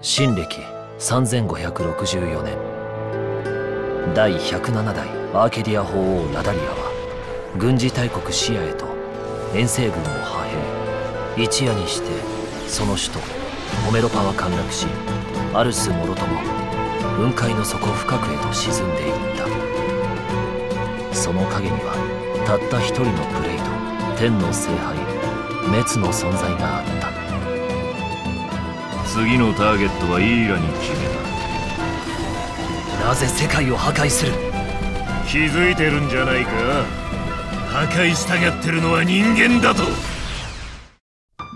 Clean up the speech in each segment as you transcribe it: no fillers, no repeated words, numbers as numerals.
新暦3564年第107代アーケディア法王ラダリアは軍事大国シアへと遠征軍を派兵、一夜にしてその首都ホメロパは陥落し、アルスもろとも雲海の底深くへと沈んでいった。その陰にはたった一人のプレイと天の聖杯メツの存在があった。次のターゲットはイーラに決めた。なぜ世界を破壊する？気づいてるんじゃないか？破壊したがってるのは人間だと。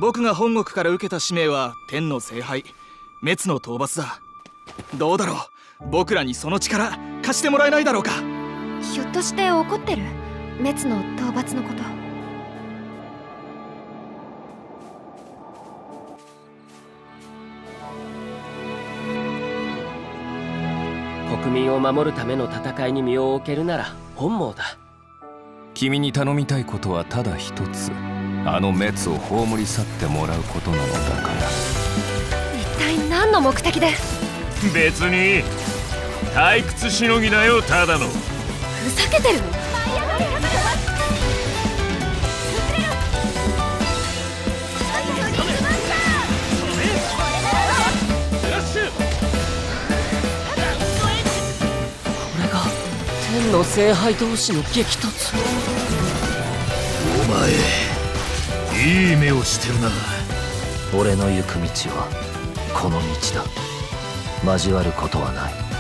僕が本国から受けた使命は天の聖杯滅の討伐だ。どうだろう、僕らにその力貸してもらえないだろうか？ひょっとして怒ってる？滅の討伐のこと。国民を守るための戦いに身を置けるなら本望だ。君に頼みたいことはただ一つ、あの滅を葬り去ってもらうことなのだから。一体何の目的で？別に退屈しのぎだよ、ただの。ふざけてるの？の聖杯同士の激突。お前いい目をしてるな。俺の行く道はこの道だ。交わることはない。